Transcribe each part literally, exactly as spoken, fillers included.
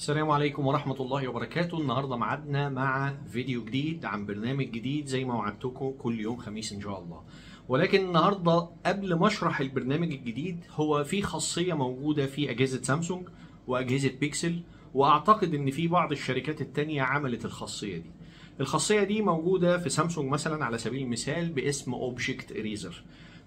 السلام عليكم ورحمة الله وبركاته. النهاردة معادنا مع فيديو جديد عن برنامج جديد زي ما وعدتكم كل يوم خميس ان شاء الله. ولكن النهاردة قبل ما اشرح البرنامج الجديد، هو في خاصية موجودة في اجهزة سامسونج واجهزة بيكسل، واعتقد ان في بعض الشركات التانية عملت الخاصية دي. الخاصية دي موجودة في سامسونج مثلا على سبيل المثال باسم Object Eraser.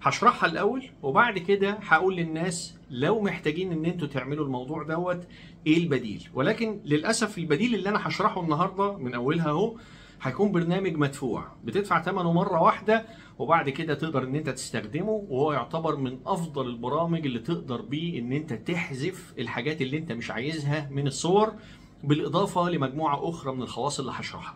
هشرحها الاول وبعد كده هقول للناس لو محتاجين ان انتوا تعملوا الموضوع دوت ايه البديل. ولكن للاسف البديل اللي انا هشرحه النهارده من اولها اهو هيكون برنامج مدفوع، بتدفع ثمنه مره واحده وبعد كده تقدر ان انت تستخدمه، وهو يعتبر من افضل البرامج اللي تقدر بيه ان انت تحذف الحاجات اللي انت مش عايزها من الصور، بالاضافه لمجموعه اخرى من الخواص اللي هشرحها.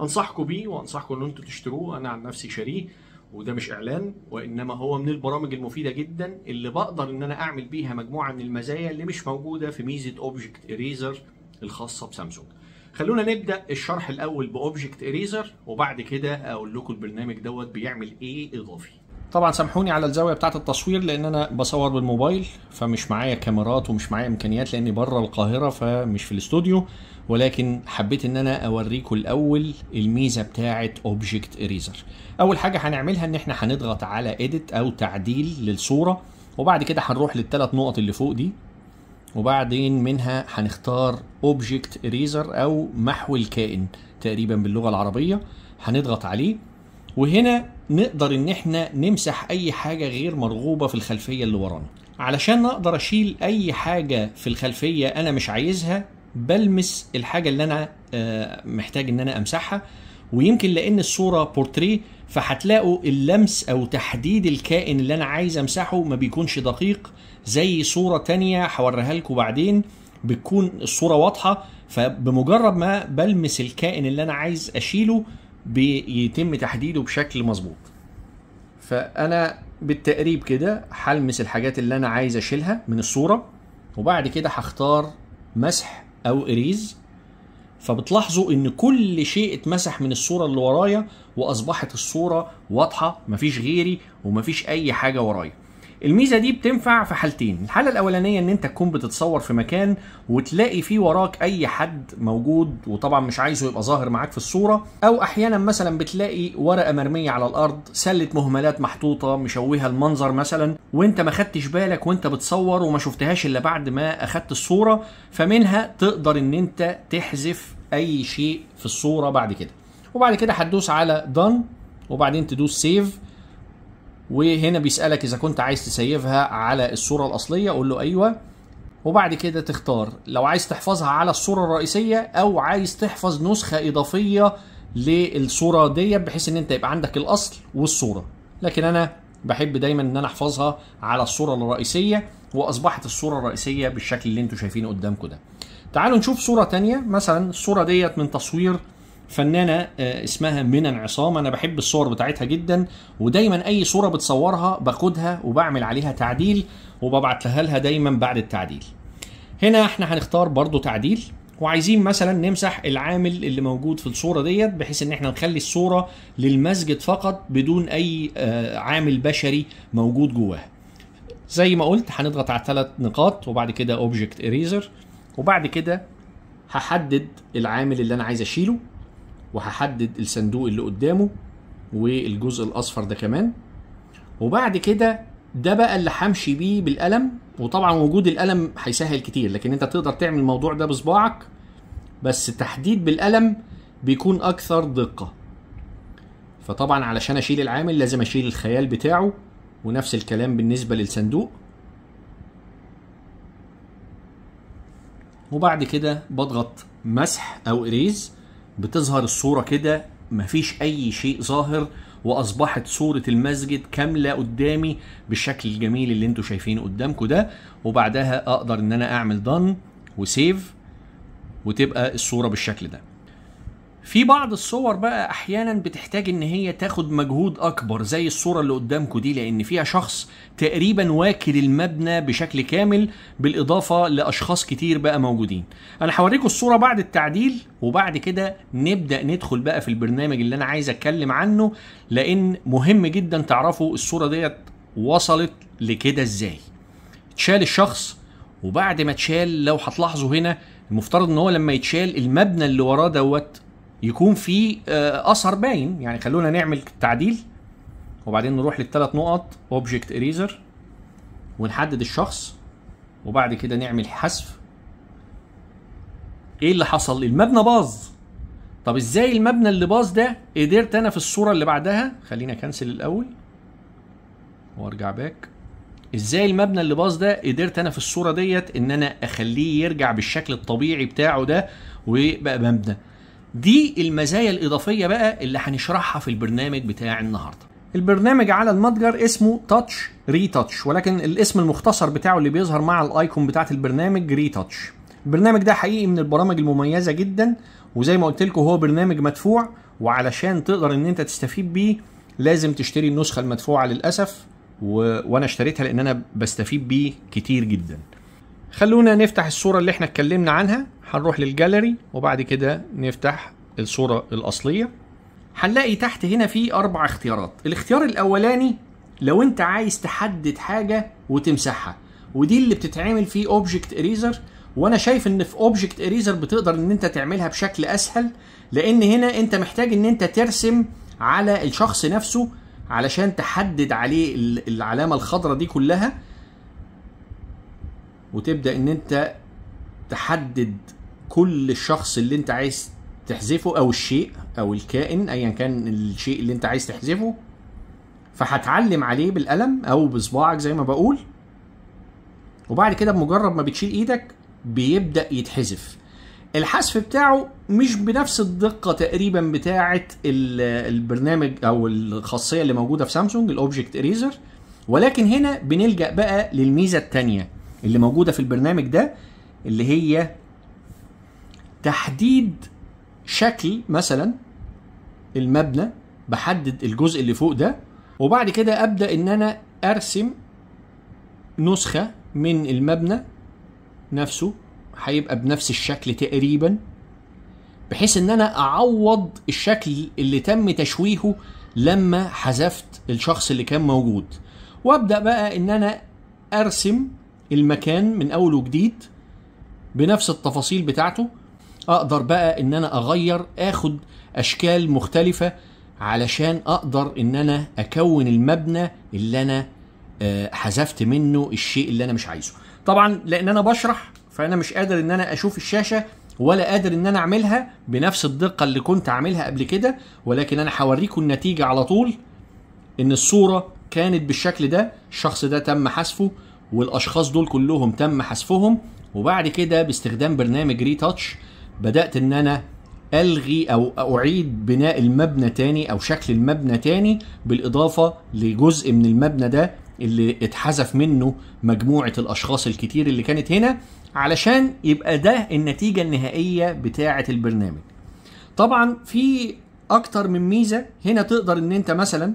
انصحكم بيه وانصحكم ان انتوا تشتروه، انا عن نفسي شاريه وده مش اعلان، وانما هو من البرامج المفيده جدا اللي بقدر ان انا اعمل بيها مجموعه من المزايا اللي مش موجوده في ميزه Object Eraser الخاصه بسامسونج. خلونا نبدا الشرح الاول بObject Eraser وبعد كده اقول لكم البرنامج دوت بيعمل ايه اضافي. طبعا سامحوني على الزاويه بتاعه التصوير لان انا بصور بالموبايل، فمش معايا كاميرات ومش معايا امكانيات لاني بره القاهره فمش في الاستوديو، ولكن حبيت ان انا اوريكم الاول الميزه بتاعه Object Eraser. اول حاجه هنعملها ان احنا هنضغط على edit او تعديل للصوره، وبعد كده هنروح للثلاث نقط اللي فوق دي، وبعدين منها هنختار Object Eraser او محو الكائن تقريبا باللغه العربيه، هنضغط عليه وهنا نقدر ان احنا نمسح اي حاجه غير مرغوبه في الخلفيه اللي ورانا. علشان نقدر اشيل اي حاجه في الخلفيه انا مش عايزها بلمس الحاجه اللي انا محتاج ان انا امسحها، ويمكن لان الصوره بورتريه فهتلاقوا اللمس او تحديد الكائن اللي انا عايز امسحه ما بيكونش دقيق زي صوره تانية هوريها لكم بعدين بتكون الصوره واضحه، فبمجرد ما بلمس الكائن اللي انا عايز اشيله بيتم تحديده بشكل مظبوط. فانا بالتقريب كده هلمس الحاجات اللي انا عايز اشيلها من الصوره، وبعد كده هختار مسح او اريز، فبتلاحظوا ان كل شيء اتمسح من الصوره اللي ورايا واصبحت الصوره واضحه، مفيش غيري ومفيش اي حاجه ورايا. الميزه دي بتنفع في حالتين، الحاله الاولانيه ان انت تكون بتتصور في مكان وتلاقي فيه وراك اي حد موجود وطبعا مش عايزه يبقى ظاهر معاك في الصوره، او احيانا مثلا بتلاقي ورقه مرميه على الارض، سله مهملات محطوطه مشوهه المنظر مثلا، وانت ما خدتش بالك وانت بتصور وما شفتهاش الا بعد ما اخدت الصوره، فمنها تقدر ان انت تحذف اي شيء في الصوره بعد كده. وبعد كده هتدوس على done وبعدين تدوس سيف، وهنا بيسألك إذا كنت عايز تسيفها على الصورة الأصلية، قول له أيوه، وبعد كده تختار لو عايز تحفظها على الصورة الرئيسية أو عايز تحفظ نسخة إضافية للصورة دي بحيث إن أنت يبقى عندك الأصل والصورة، لكن أنا بحب دايما إن أنا أحفظها على الصورة الرئيسية، وأصبحت الصورة الرئيسية بالشكل اللي أنتوا شايفينه قدامكم ده. تعالوا نشوف صورة تانية، مثلا الصورة ديت من تصوير فنانة اسمها منى عصام، انا بحب الصور بتاعتها جدا ودايما اي صورة بتصورها باخدها وبعمل عليها تعديل وببعتها لها دايما بعد التعديل. هنا احنا هنختار برضو تعديل، وعايزين مثلا نمسح العامل اللي موجود في الصورة ديت بحيث ان احنا نخلي الصورة للمسجد فقط بدون اي عامل بشري موجود جواها. زي ما قلت هنضغط على ثلاث نقاط وبعد كده Object Eraser، وبعد كده هحدد العامل اللي انا عايز اشيله، وهحدد الصندوق اللي قدامه والجزء الاصفر ده كمان، وبعد كده ده بقى اللي همشي بيه بالقلم، وطبعا وجود القلم هيسهل كتير لكن انت تقدر تعمل الموضوع ده بصباعك، بس التحديد بالقلم بيكون اكثر دقه. فطبعا علشان اشيل العامل لازم اشيل الخيال بتاعه، ونفس الكلام بالنسبه للصندوق. وبعد كده بضغط مسح او اريز، بتظهر الصورة كده مفيش أي شيء ظاهر، وأصبحت صورة المسجد كاملة قدامي بالشكل الجميل اللي انتوا شايفينه قدامكم ده، وبعدها أقدر إن أنا أعمل دان وسيف وتبقى الصورة بالشكل ده. في بعض الصور بقى أحيانا بتحتاج إن هي تاخد مجهود أكبر زي الصورة اللي قدامكم دي، لأن فيها شخص تقريبا واكل المبنى بشكل كامل بالإضافة لأشخاص كتير بقى موجودين. أنا هوريكم الصورة بعد التعديل وبعد كده نبدأ ندخل بقى في البرنامج اللي أنا عايز أتكلم عنه، لأن مهم جدا تعرفوا الصورة ديت وصلت لكده إزاي. اتشال الشخص، وبعد ما اتشال لو هتلاحظوا هنا المفترض ان هو لما يتشال المبنى اللي وراه دوت يكون فيه اثر باين. يعني خلونا نعمل تعديل وبعدين نروح للثلاث نقط Object Eraser ونحدد الشخص، وبعد كده نعمل حذف. ايه اللي حصل؟ المبنى باظ. طب ازاي المبنى اللي باظ ده قدرت انا في الصوره اللي بعدها، خلينا اكنسل الاول وارجع باك، ازاي المبنى اللي باظ ده قدرت انا في الصوره ديت ان انا اخليه يرجع بالشكل الطبيعي بتاعه ده ويبقى مبنى؟ دي المزايا الاضافيه بقى اللي هنشرحها في البرنامج بتاع النهارده. البرنامج على المتجر اسمه تاتش ريتاتش، ولكن الاسم المختصر بتاعه اللي بيظهر مع الايكون بتاعت البرنامج ريتاتش. البرنامج ده حقيقي من البرامج المميزه جدا، وزي ما قلت لكم هو برنامج مدفوع، وعلشان تقدر ان انت تستفيد بيه لازم تشتري النسخه المدفوعه للاسف، و... وانا اشتريتها لان انا بستفيد بيه كتير جدا. خلونا نفتح الصوره اللي احنا اتكلمنا عنها، هنروح للجاليري وبعد كده نفتح الصوره الاصليه. هنلاقي تحت هنا في اربع اختيارات. الاختيار الاولاني لو انت عايز تحدد حاجه وتمسحها، ودي اللي بتتعمل في اوبجكت اريزر، وانا شايف ان في اوبجكت اريزر بتقدر ان انت تعملها بشكل اسهل، لان هنا انت محتاج ان انت ترسم على الشخص نفسه علشان تحدد عليه العلامه الخضراء دي كلها، وتبدا ان انت تحدد كل الشخص اللي انت عايز تحذفه او الشيء او الكائن ايا كان الشيء اللي انت عايز تحذفه. فهتعلم عليه بالقلم او بصباعك زي ما بقول، وبعد كده بمجرد ما بتشيل ايدك بيبدا يتحذف. الحذف بتاعه مش بنفس الدقه تقريبا بتاعه البرنامج او الخاصيه اللي موجوده في سامسونج الاوبجكت اريزر، ولكن هنا بنلجا بقى للميزه الثانيه اللي موجوده في البرنامج ده، اللي هي تحديد شكل. مثلا المبنى بحدد الجزء اللي فوق ده، وبعد كده ابدا ان انا ارسم نسخه من المبنى نفسه هيبقى بنفس الشكل تقريبا، بحيث ان انا اعوض الشكل اللي تم تشويهه لما حذفت الشخص اللي كان موجود، وابدا بقى ان انا ارسم المكان من اول وجديد بنفس التفاصيل بتاعته. اقدر بقى ان انا اغير، اخد اشكال مختلفه علشان اقدر ان انا اكون المبنى اللي انا حذفت منه الشيء اللي انا مش عايزه. طبعا لان انا بشرح فانا مش قادر ان انا اشوف الشاشه، ولا قادر ان انا اعملها بنفس الدقه اللي كنت عاملها قبل كده، ولكن انا هوريكم النتيجه على طول ان الصوره كانت بالشكل ده، الشخص ده تم حذفه والاشخاص دول كلهم تم حذفهم. وبعد كده باستخدام برنامج ريتاتش بدات ان انا الغي او اعيد بناء المبنى تاني او شكل المبنى تاني، بالاضافه لجزء من المبنى ده اللي اتحذف منه مجموعه الاشخاص الكتير اللي كانت هنا، علشان يبقى ده النتيجه النهائيه بتاعه البرنامج. طبعا في اكتر من ميزه هنا، تقدر ان انت مثلا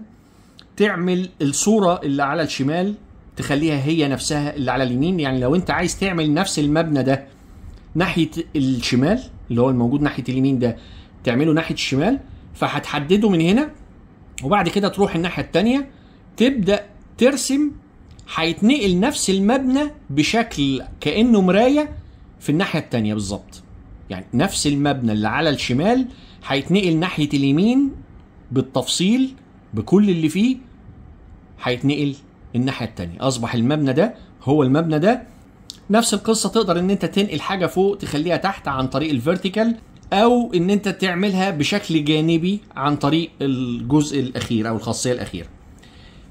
تعمل الصوره اللي على الشمال تخليها هي نفسها اللي على اليمين. يعني لو انت عايز تعمل نفس المبنى ده ناحيه الشمال اللي هو الموجود ناحيه اليمين ده، تعمله ناحيه الشمال، فهتحدده من هنا وبعد كده تروح الناحيه الثانيه تبدا ترسم، هيتنقل نفس المبنى بشكل كأنه مراية في الناحية التانية بالظبط. يعني نفس المبنى اللي على الشمال هيتنقل ناحية اليمين بالتفصيل بكل اللي فيه، هيتنقل الناحية التانية، أصبح المبنى ده هو المبنى ده. نفس القصة، تقدر إن أنت تنقل حاجة فوق تخليها تحت عن طريق الفيرتيكال، أو إن أنت تعملها بشكل جانبي عن طريق الجزء الأخير أو الخاصية الأخيرة.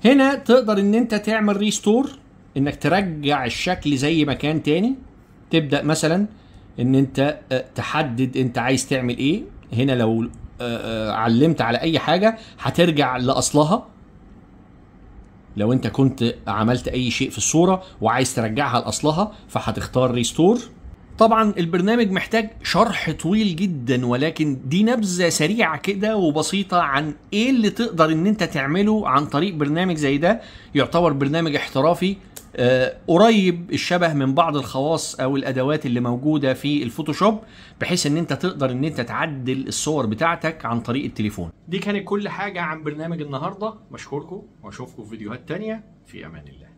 هنا تقدر ان انت تعمل ريستور، انك ترجع الشكل زي ما كان تاني. تبدأ مثلا ان انت تحدد انت عايز تعمل ايه. هنا لو علمت على اي حاجة هترجع لاصلها، لو انت كنت عملت اي شيء في الصورة وعايز ترجعها لاصلها فهتختار ريستور. طبعا البرنامج محتاج شرح طويل جدا، ولكن دي نبذة سريعة كده وبسيطة عن ايه اللي تقدر ان انت تعمله عن طريق برنامج زي ده. يعتبر برنامج احترافي آه قريب الشبه من بعض الخواص او الادوات اللي موجودة في الفوتوشوب، بحيث ان انت تقدر ان انت تعدل الصور بتاعتك عن طريق التليفون. دي كانت كل حاجة عن برنامج النهاردة. بشكركم واشوفكم في فيديوهات تانية. في امان الله.